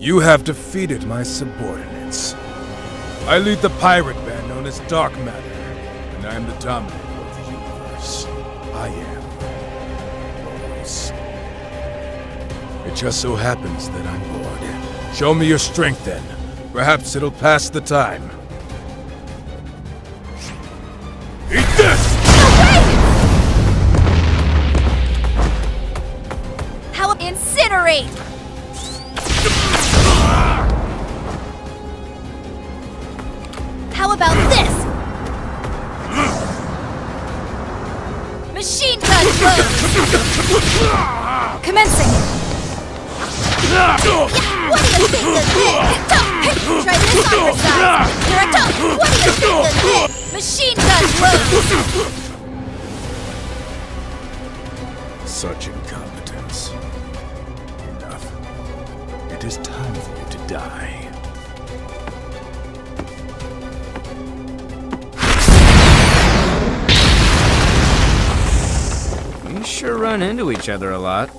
You have defeated my subordinates. I lead the pirate band known as Dark Matter, and I am the dominant of the universe. I am Boros. It just so happens that I'm bored. Show me your strength then. Perhaps it'll pass the time. Eat this! How incinerate! How about this? Machine gun blows! Commencing! What do you think this is? Try this on your side! You're a tough! What do you think this is? Machine gun blows! Such incompetence. Enough. It is time for you to die. We sure run into each other a lot.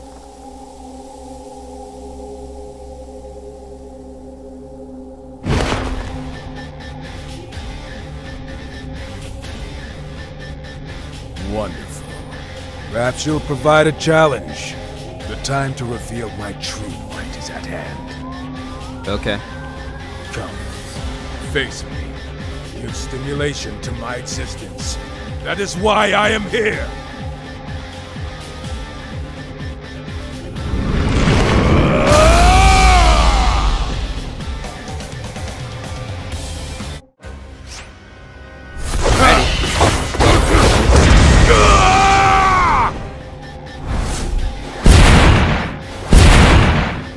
Wonderful. Perhaps you'll provide a challenge. The time to reveal my true might is at hand. Okay. Come. Face me. Give stimulation to my existence. That is why I am here!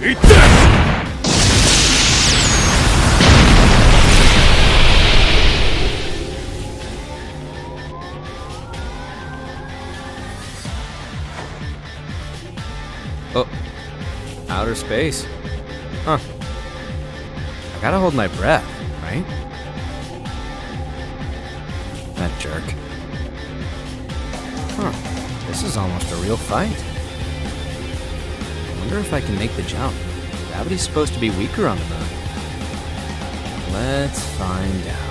Eat this! Oh. Outer space. Huh. I gotta hold my breath, right? That jerk. Huh. This is almost a real fight. I wonder if I can make the jump. Gravity's supposed to be weaker on the moon. Let's find out.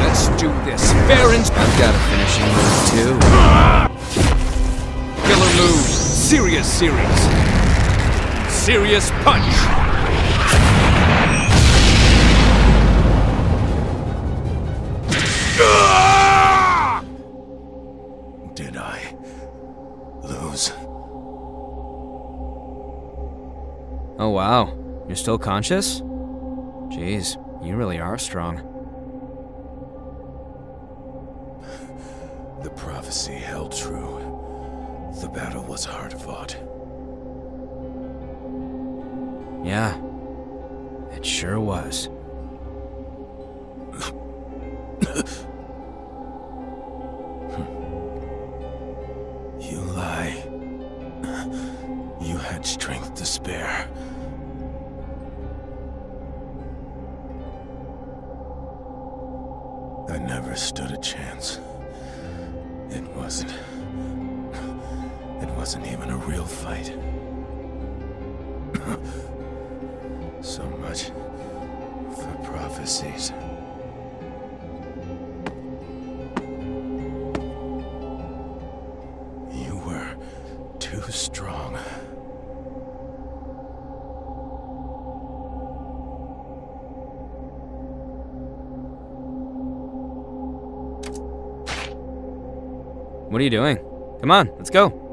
Let's do this. Baron's. I've got a finishing move too. Killer move. Serious series. Serious punch. Did I lose? Oh wow, you're still conscious? Jeez, you really are strong. The prophecy held true. The battle was hard fought. Yeah, it sure was. You lie. You had strength to spare. I never stood a chance. It wasn't even a real fight. So much for prophecies. You were too strong. What are you doing? Come on, let's go.